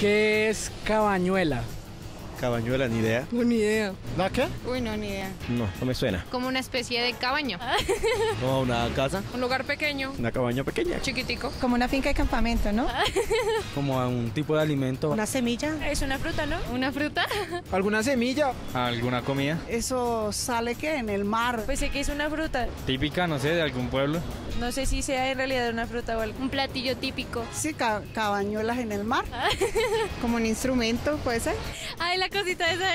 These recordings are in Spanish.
¿Qué es cabañuela? Cabañuela, ni idea. No, ni idea. ¿La qué? Uy, no, ni idea. No, no me suena. Como una especie de cabaña. No, una casa. Un lugar pequeño. Una cabaña pequeña. Chiquitico. Como una finca de campamento, ¿no? Como un tipo de alimento. Una semilla. Es una fruta, ¿no? Una fruta. ¿Alguna semilla? ¿Alguna comida? ¿Eso sale qué? ¿En el mar? Pues sé que es una fruta. Típica, no sé, de algún pueblo. No sé si sea en realidad una fruta o algo. Un platillo típico. Sí, cabañuelas en el mar. Como un instrumento, puede ser. Ay, la cosita esa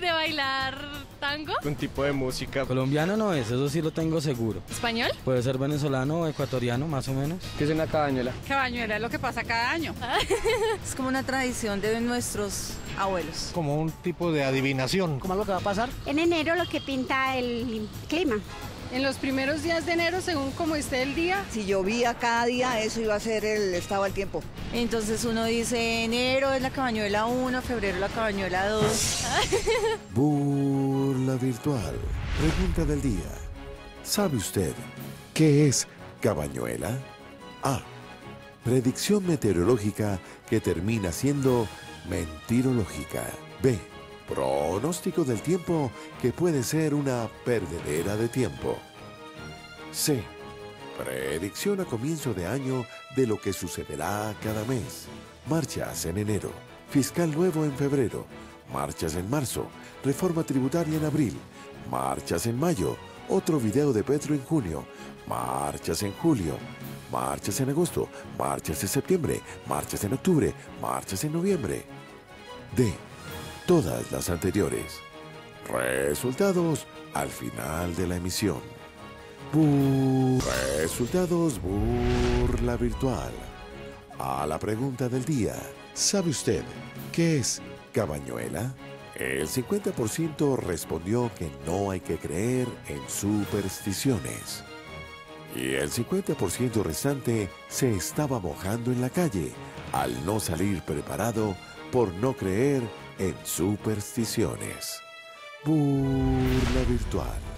de bailar tango. Un tipo de música. Colombiano no es, eso sí lo tengo seguro. ¿Español? Puede ser venezolano o ecuatoriano, más o menos. ¿Qué es una cabañuela? Cabañuela es lo que pasa cada año. Es como una tradición de nuestros abuelos. Como un tipo de adivinación. ¿Cómo es lo que va a pasar? En enero lo que pinta el clima. En los primeros días de enero, según como esté el día. Si llovía cada día, eso iba a ser el estado del tiempo. Entonces uno dice, enero es la cabañuela 1, febrero la cabañuela 2. Burla virtual. Pregunta del día. ¿Sabe usted qué es cabañuela? A. Predicción meteorológica que termina siendo mentirológica. B. Pronóstico del tiempo que puede ser una perdedera de tiempo. C. Predicción a comienzo de año de lo que sucederá cada mes. Marchas en enero, fiscal nuevo en febrero, marchas en marzo, reforma tributaria en abril, marchas en mayo, otro video de Petro en junio, marchas en julio, marchas en agosto, marchas en septiembre, marchas en octubre, marchas en noviembre. D. Todas las anteriores. Resultados al final de la emisión. Resultados burla virtual. A la pregunta del día. ¿Sabe usted qué es cabañuela? El 50% respondió que no hay que creer en supersticiones. Y el 50% restante se estaba mojando en la calle al no salir preparado por no creer en supersticiones. Burla virtual.